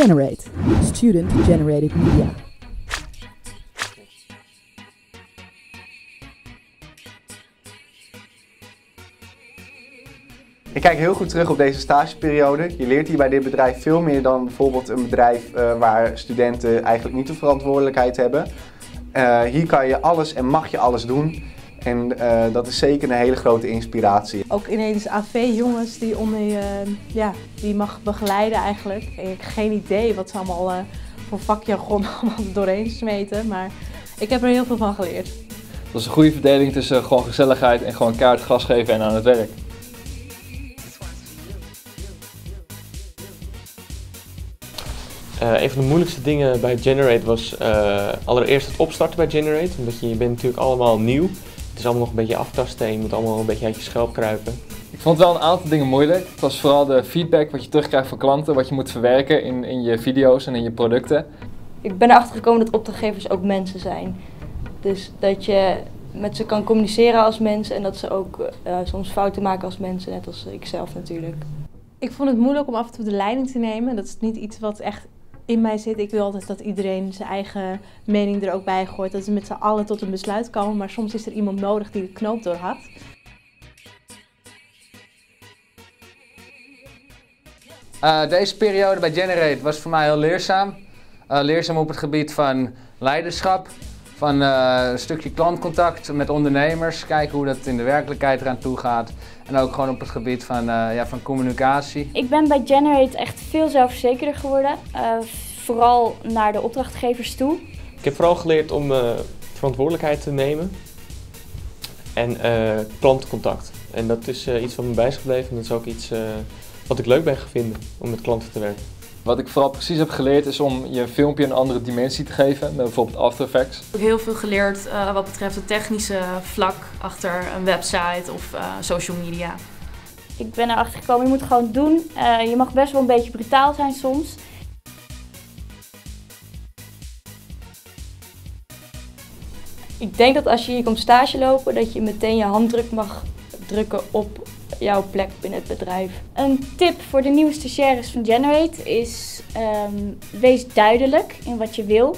Generate, student-generated media. Ik kijk heel goed terug op deze stageperiode. Je leert hier bij dit bedrijf veel meer dan bijvoorbeeld een bedrijf waar studenten eigenlijk niet de verantwoordelijkheid hebben. Hier kan je alles en mag je alles doen. En dat is zeker een hele grote inspiratie. Ook ineens AV-jongens die die mag begeleiden eigenlijk. Ik heb geen idee wat ze allemaal voor vakjargon allemaal doorheen smeten. Maar ik heb er heel veel van geleerd. Dat is een goede verdeling tussen gewoon gezelligheid en gewoon kaart gas geven en aan het werk. Een van de moeilijkste dingen bij Generate was allereerst het opstarten bij Generate. Omdat je bent natuurlijk allemaal nieuw. Het is allemaal nog een beetje aftasten en je moet allemaal een beetje uit je schelp kruipen. Ik vond wel een aantal dingen moeilijk. Het was vooral de feedback wat je terugkrijgt van klanten, wat je moet verwerken in je video's en in je producten. Ik ben erachter gekomen dat opdrachtgevers ook mensen zijn. Dus dat je met ze kan communiceren als mensen en dat ze ook soms fouten maken als mensen, net als ikzelf natuurlijk. Ik vond het moeilijk om af en toe de leiding te nemen. Dat is niet iets wat echt in mij zit. Ik wil altijd dat iedereen zijn eigen mening er ook bij gooit. Dat ze met z'n allen tot een besluit komen. Maar soms is er iemand nodig die de knoop door had. Deze periode bij Generate was voor mij heel leerzaam. Leerzaam op het gebied van leiderschap. Van een stukje klantcontact met ondernemers. Kijken hoe dat in de werkelijkheid eraan toe gaat. En ook gewoon op het gebied van communicatie. Ik ben bij Generate echt veel zelfverzekerder geworden. Vooral naar de opdrachtgevers toe. Ik heb vooral geleerd om verantwoordelijkheid te nemen. En klantcontact. En dat is iets wat me bij is gebleven. En dat is ook iets wat ik leuk ben gaan vinden om met klanten te werken. Wat ik vooral precies heb geleerd is om je filmpje een andere dimensie te geven, bijvoorbeeld After Effects. Ik heb heel veel geleerd wat betreft het technische vlak achter een website of social media. Ik ben erachter gekomen, je moet het gewoon doen. Je mag best wel een beetje brutaal zijn soms. Ik denk dat als je hier komt stage lopen, dat je meteen je handdruk mag drukken op jouw plek binnen het bedrijf. Een tip voor de nieuwe stagiaires van Generate is wees duidelijk in wat je wil.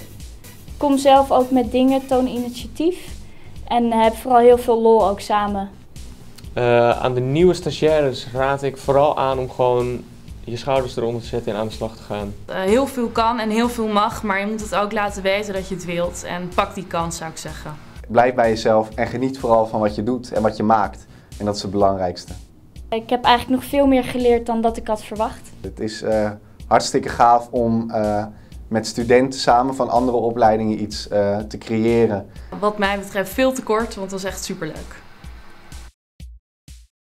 Kom zelf ook met dingen, toon initiatief en heb vooral heel veel lol ook samen. Aan de nieuwe stagiaires raad ik vooral aan om gewoon je schouders eronder te zetten en aan de slag te gaan. Heel veel kan en heel veel mag, maar je moet het ook laten weten dat je het wilt en pak die kans, zou ik zeggen. Blijf bij jezelf en geniet vooral van wat je doet en wat je maakt. En dat is het belangrijkste. Ik heb eigenlijk nog veel meer geleerd dan dat ik had verwacht. Het is hartstikke gaaf om met studenten samen van andere opleidingen iets te creëren. Wat mij betreft veel te kort, want dat was echt superleuk.